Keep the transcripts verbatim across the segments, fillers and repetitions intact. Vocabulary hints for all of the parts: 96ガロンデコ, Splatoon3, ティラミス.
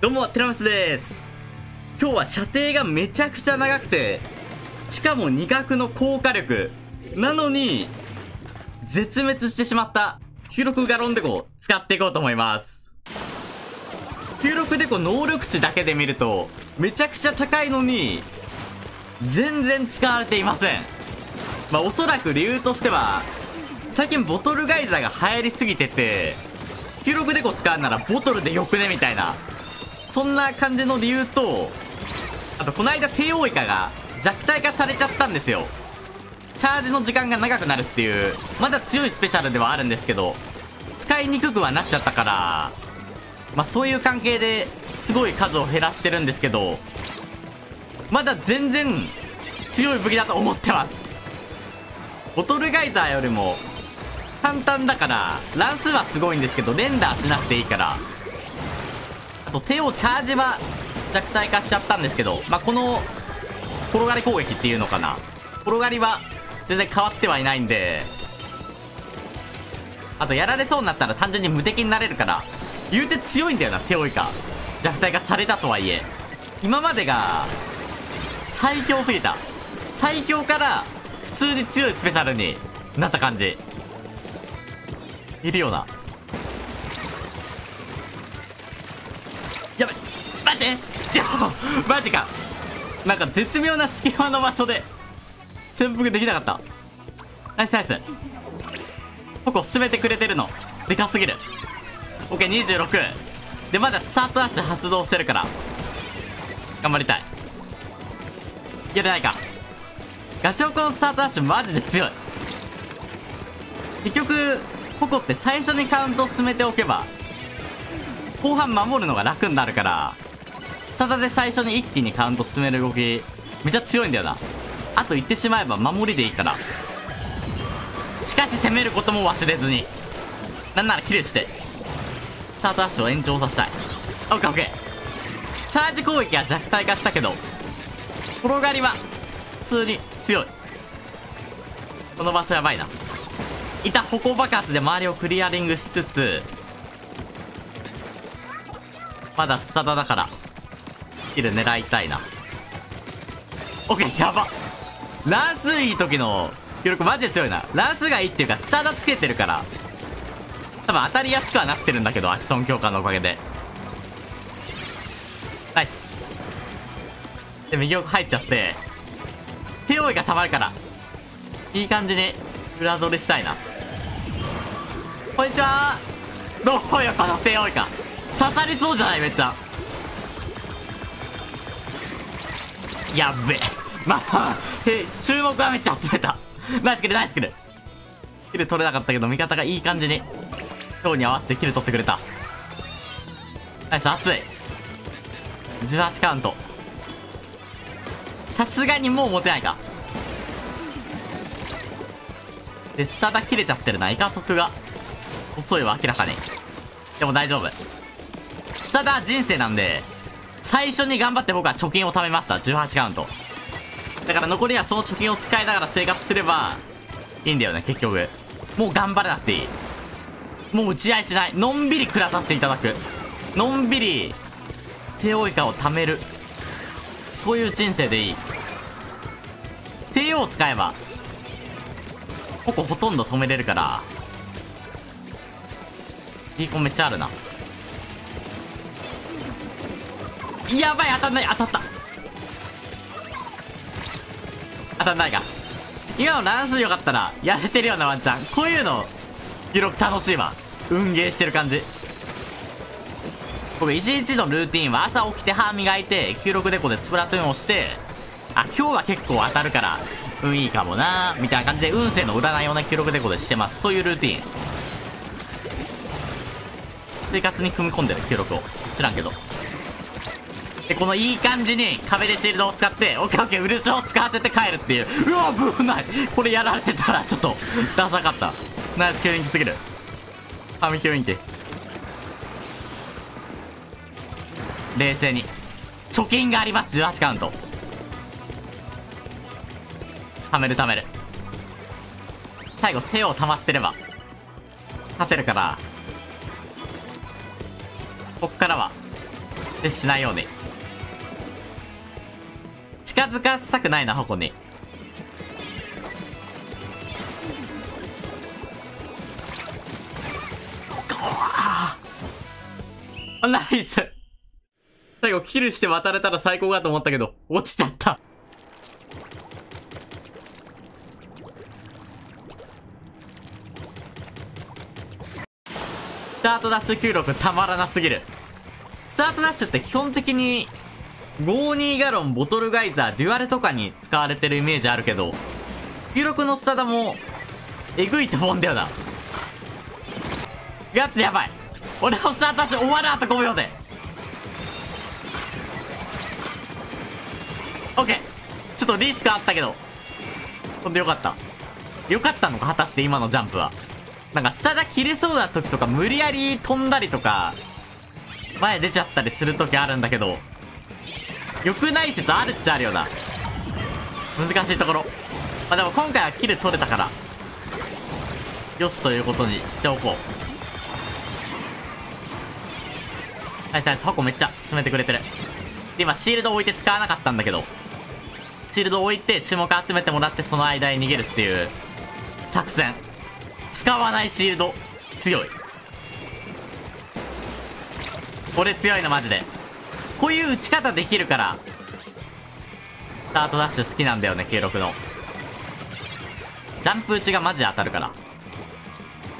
どうも、テラマスです。今日は射程がめちゃくちゃ長くて、しかもに角の高火力。なのに、絶滅してしまった、きゅうじゅうろくガロンデコを使っていこうと思います。きゅうじゅうろくデコ能力値だけで見ると、めちゃくちゃ高いのに、全然使われていません。まあ、おそらく理由としては、最近ボトルガイザーが流行りすぎてて、きゅうじゅうろくデコ使うならボトルでよくねみたいな、そんな感じの理由と、あとこの間帝王イカが弱体化されちゃったんですよ。チャージの時間が長くなるっていう、まだ強いスペシャルではあるんですけど、使いにくくはなっちゃったから、まあそういう関係ですごい数を減らしてるんですけど、まだ全然強い武器だと思ってます。ボトルガイザーよりも簡単だから乱数はすごいんですけど、連打しなくていいから、あと手をチャージは弱体化しちゃったんですけど、まあこの転がり攻撃っていうのかな、転がりは全然変わってはいないんで、あとやられそうになったら単純に無敵になれるから、言うて強いんだよな、手をいか弱体化されたとはいえ。今までが最強すぎた、最強から普通に強いスペシャルになった感じいるような。やばい、待って、いやマジか、なんか絶妙な隙間の場所で潜伏できなかった。ナイスナイス、ここ進めてくれてるのでかすぎる。 オーケーにじゅうろく でまだスタートダッシュ発動してるから頑張りたい。やれないか、ガチョウコのスタートダッシュマジで強い。結局ココって最初にカウントを進めておけば後半守るのが楽になるから、ただで最初に一気にカウント進める動きめちゃ強いんだよな。あと言ってしまえば守りでいいから、しかし攻めることも忘れずに、なんならキルしてスタートダッシュを延長させたい。 オーケーオーケー、 チャージ攻撃は弱体化したけど転がりは普通に強い。この場所やばいな。いた、歩行爆発で周りをクリアリングしつつ、まだスタダだからキル狙いたいな。 オーケー、 やば、乱数いい時の記録マジで強いな。乱数がいいっていうかスタダつけてるから多分当たりやすくはなってるんだけど、アクション強化のおかげで。ナイスで右奥入っちゃって手追いがたまるからいい感じに裏取りしたいな。こんにちは。どうよこの手多いか、刺さりそうじゃない、めっちゃやっべえ。まあ注目はめっちゃ集めた。ナイスキルナイスキル、キル取れなかったけど味方がいい感じに今日に合わせてキル取ってくれた。ナイス、熱いじゅうはちカウント、さすがにもう持てないか。でスタダ切れちゃってるな、イカ速が遅いわ明らかに。でも大丈夫、スタダ人生なんで最初に頑張って僕は貯金を貯めました。じゅうはちカウントだから残りはその貯金を使いながら生活すればいいんだよね。結局もう頑張らなくていい、もう打ち合いしない、のんびり食らさせていただく、のんびり帝王イカを貯める、そういう人生でいい。帝王を使えばここほとんど止めれるから、リーコンめっちゃあるな。やばい、当たんない、当たった、当たんないか。今の乱数よかったらやれてるようなワンちゃん、こういうの記録楽しいわ、運ゲーしてる感じ。僕一日のルーティンは朝起きて歯磨いてきゅうじゅうろくデコでスプラトゥーンをして、あ今日は結構当たるから運いいかもなーみたいな感じで運勢の占いをねきゅうじゅうろくデコでしてます。そういうルーティン生活に組み込んでるきゅうじゅうろくを知らんけど。でこのいい感じに壁でシールドを使って オーケーオーケー ウルショを使わせて帰るっていう、うわ危ない、これやられてたらちょっとダサかった。ナイス吸引機すぎる、神吸引機。冷静に貯金があります、じゅうはちカウント貯める貯める、最後手を溜まってれば勝てるから、こっからはでしないようね。近づかせたくないな、箱根。ナイス。最後キルして渡れたら最高かと思ったけど落ちちゃった。スタートダッシュきゅうじゅうろくたまらなすぎる。スタートダッシュって基本的にごじゅうにガロン、ボトルガイザー、デュアルとかに使われてるイメージあるけど、きゅうじゅうろくのスタダもえぐいと思うんだよな。ガチやばい。俺のスタートダッシュ終わるあとごびょうで。オッケー。ちょっとリスクあったけどほんでよかった。よかったのか果たして今のジャンプは。なんかスタダ切れそうな時とか無理やり飛んだりとか前出ちゃったりする時あるんだけど、良くない説あるっちゃあるよな。難しいところ。まあでも今回はキル取れたからよしということにしておこう。ナイスナイス。箱めっちゃ進めてくれてる。今シールド置いて使わなかったんだけど、シールド置いて注目集めてもらってその間に逃げるっていう作戦。使わないシールド強い。これ強いのマジで。こういう打ち方できるからスタートダッシュ好きなんだよね。きゅうじゅうろくのジャンプ打ちがマジで当たるから。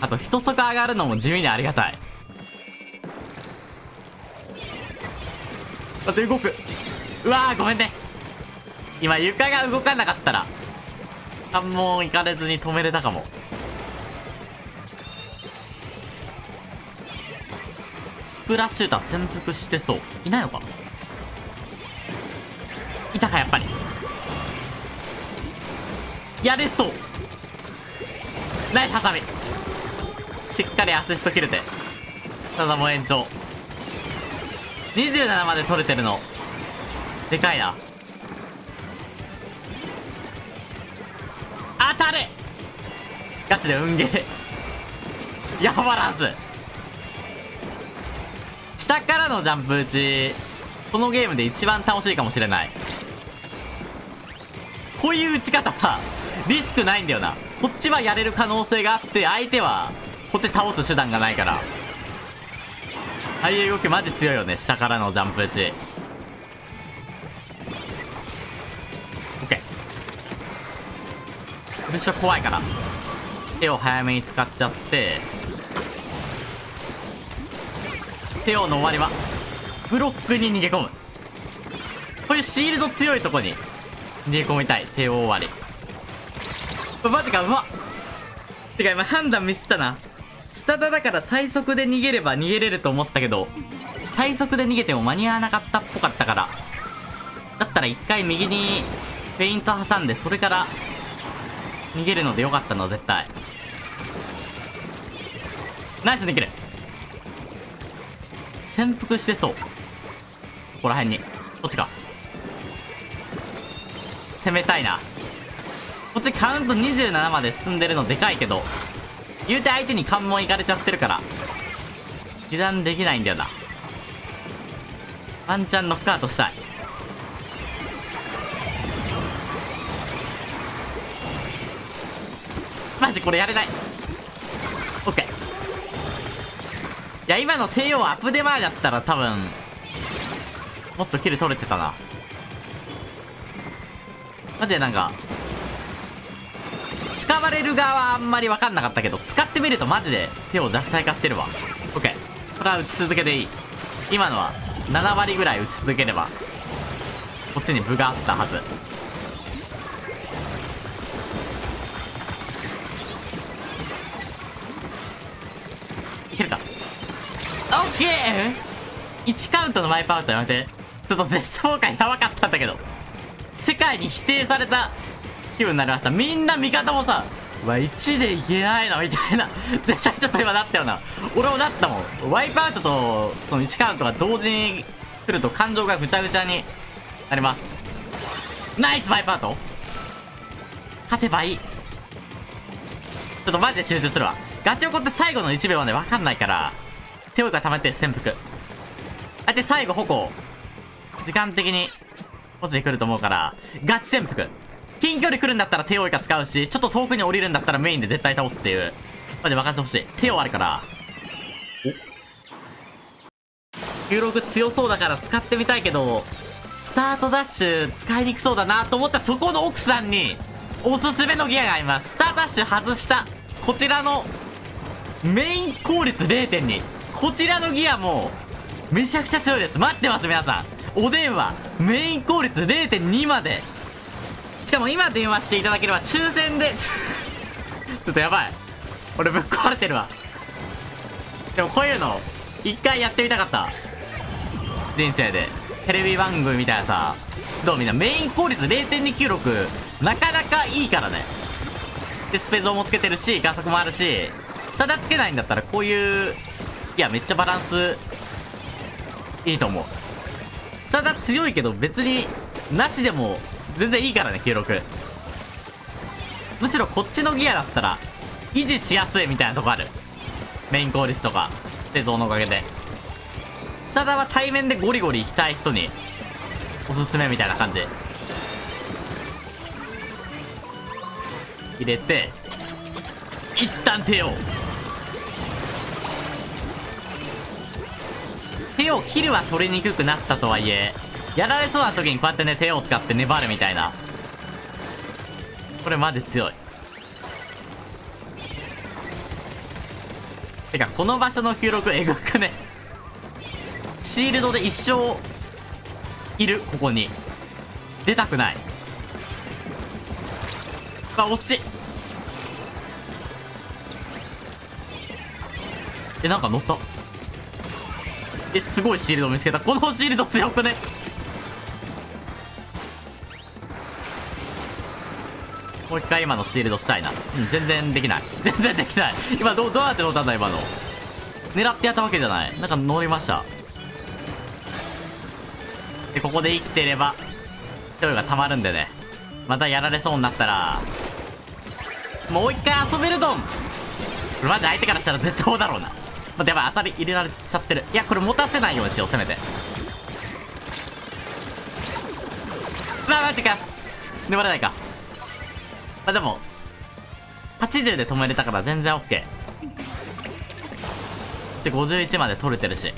あと一速上がるのも地味にありがたい。だって動く。うわーごめんね。今床が動かなかったら関門行かれずに止めれたかも。スプラシューター潜伏してそう。いないのか。いたかやっぱり。やれそう。ナイスハサミ。しっかりアシスト切れて。ただもう延長にじゅうななまで取れてるのでかいな。当たれ。ガチで運ゲーやばらず。下からのジャンプ打ちこのゲームで一番楽しいかもしれない。こういう打ち方さリスクないんだよな。こっちはやれる可能性があって相手はこっち倒す手段がないから、ああいう動きマジ強いよね。下からのジャンプ打ち OK。 プレッシャー怖いから手を早めに使っちゃってテオの終わりはブロックに逃げ込む。こういうシールド強いとこに逃げ込みたい。テオ終わりマジか。うまっ。てか今判断ミスったな。スタダだから最速で逃げれば逃げれると思ったけど最速で逃げても間に合わなかったっぽかったから、だったら一回右にフェイント挟んでそれから逃げるのでよかったの絶対。ナイスできる。潜伏してそう。ここら辺にこっちか攻めたいな。こっちカウントにじゅうななまで進んでるのでかいけど言うて相手に関門いかれちゃってるから油断できないんだよな。ワンチャンノックアウトしたい。マジこれやれない。 OK。いや今の帝王アップデマージャスったら多分もっとキル取れてたなマジで。なんか使われる側はあんまり分かんなかったけど使ってみるとマジで帝王弱体化してるわ。 OK。 これは打ち続けていい。今のはなな割ぐらい打ち続ければこっちに分があったはず。いけるか。オッケー。いちカウントのワイプアウトやめて。ちょっと絶望感やばかったんだけど世界に否定された気分になりました。みんな味方もさうわいちでいけないのみたいな絶対ちょっと今なったよな。俺もなったもん。ワイプアウトとそのいちカウントが同時に来ると感情がぐちゃぐちゃになります。ナイスワイプアウト。勝てばいい。ちょっとマジで集中するわ。ガチオコって最後のいちびょうまで分かんないから手をいっぱい溜めて潜伏だって最後矛時間的にこっちに来ると思うから、ガチ潜伏近距離来るんだったら手多いか使うし、ちょっと遠くに降りるんだったらメインで絶対倒すっていう、マジで任せてほしい。手をあるからきゅうろく強そうだから使ってみたいけど、スタートダッシュ使いにくそうだなと思ったら、そこの奥さんにおすすめのギアがあります。スタートダッシュ外したこちらのメイン効率 ゼロてんに こちらのギアもめちゃくちゃ強いです。待ってます皆さん。お電話メイン効率 ゼロてんに まで、しかも今電話していただければ抽選でちょっとやばい、俺ぶっ壊れてるわ。でもこういうの一回やってみたかった、人生で。テレビ番組みたいなさ、どうみんなメイン効率 ゼロてんにきゅうろく なかなかいいからね。でスペゾーもつけてるし、加速もあるし、差だつけないんだったらこういう、いやめっちゃバランスいいと思う。差だ強いけど別になしでも全然いいからね、きゅうろく。むしろこっちのギアだったら維持しやすいみたいなとこある、メイン効率とかスペゾーのおかげで。ただは対面でゴリゴリ行きたい人におすすめみたいな感じ。入れて一旦手を手を切るは取りにくくなったとはいえ、やられそうな時にこうやってね手を使って粘るみたいな、これマジ強い。てかこの場所のきゅうろくえぐくね、シールドで一生いる。ここに出たくない。あ、惜しい。え、なんか乗った。え、すごいシールド見つけた。このシールド強くね。もう一回今のシールドしたいな。うん、全然できない、全然できない。今どう、どうやって乗ったんだ今の。狙ってやったわけじゃない。なんか乗りました。でここで生きてれば勢いがたまるんでね、またやられそうになったらもう一回遊べるドン。これマジ相手からしたら絶対だろうな。待って、やばい、アサリ入れられちゃってる。いやこれ持たせないようにしよう、せめて。まあマジか、粘れないか。まあでもはちじゅうで止めれたから全然 OK。 ごじゅういちまで取れてるし、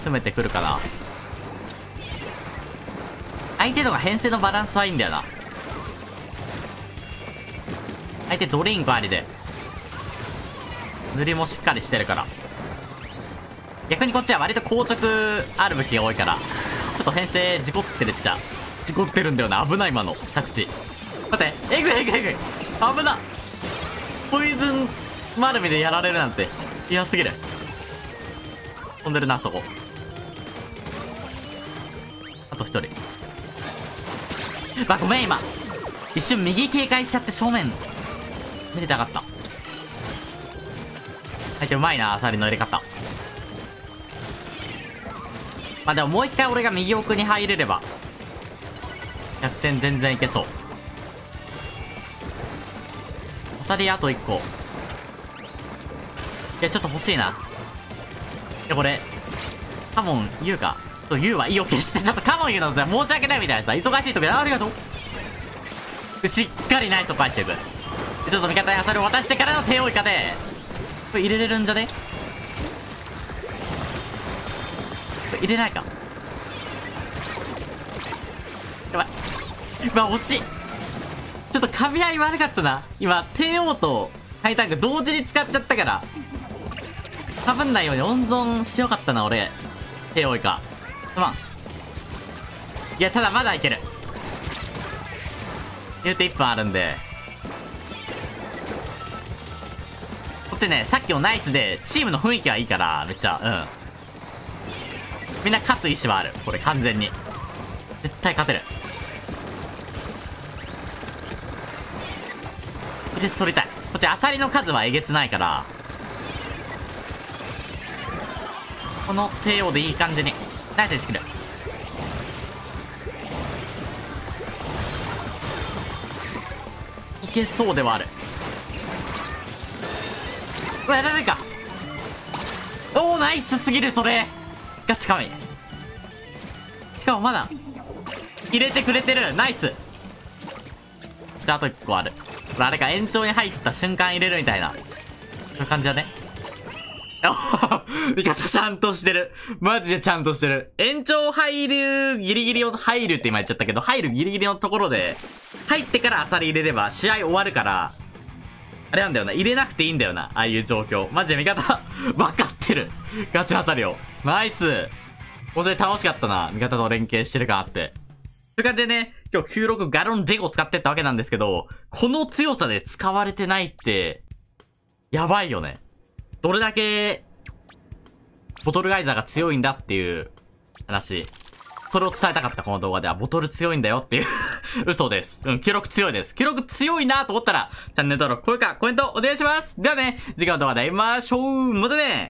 詰めてくるかな。相手のが編成のバランスはいいんだよな。相手ドリンクありで塗りもしっかりしてるから、逆にこっちは割と硬直ある武器が多いから、ちょっと編成事故ってるっちゃ事故ってるんだよな。危ない今の着地。待って、えぐいえぐいえぐい、危な。ポイズン丸みでやられるなんて嫌すぎる。飛んでるなそこ。あとひとり。まあごめん、今一瞬右警戒しちゃって正面見れてなかった。相手うまいな、アサリの入れ方。まあでももう一回俺が右奥に入れれば逆転全然いけそう。アサリあといっこ。いやちょっと欲しいな。いやこれカモン言うか、そう言うは意を決してちょっとカモン言うの申し訳ないみたいなさ、忙しい時ありがとう。でしっかりナイスを返していく。ちょっと味方にアサリを渡してからの手をいかで、これ入れれるんじゃね。入れないか、やばい。まあ惜しい。ちょっと噛み合い悪かったな今。帝王とハイタンク同時に使っちゃったから、かぶんないように温存してよかったな俺。手多いか、すまん。いやただまだいける、言うていっぷんあるんで。こっちね、さっきのナイスでチームの雰囲気はいいからめっちゃ、うん、みんな勝つ意思はある。これ完全に絶対勝てる。入れて取りたい。こっちアサリの数はえげつないから、この帝王でいい感じにナイスにしてくる。いけそうではある。これやられるか。おお、ナイスすぎるそれ。ガチ神。しかもまだ入れてくれてる。ナイス。じゃああといっこある。これあれか、延長に入った瞬間入れるみたいな、そういう感じだね。味方ちゃんとしてる。マジでちゃんとしてる。延長入るギリギリを、入るって今言っちゃったけど、入るギリギリのところで、入ってからアサリ入れれば試合終わるから、あれなんだよな。入れなくていいんだよな。ああいう状況。マジで味方、分かってる。ガチアサリを。ナイス。これ楽しかったな。味方と連携してるかなって。という感じでね、今日きゅうじゅうろくガロンデゴ使ってったわけなんですけど、この強さで使われてないって、やばいよね。どれだけ、ボトルガイザーが強いんだっていう話。それを伝えたかった、この動画では。ボトル強いんだよっていう。嘘です。うん、記録強いです。記録強いなと思ったら、チャンネル登録、高評価、コメントお願いします。ではね、次回の動画で会いましょう。またね。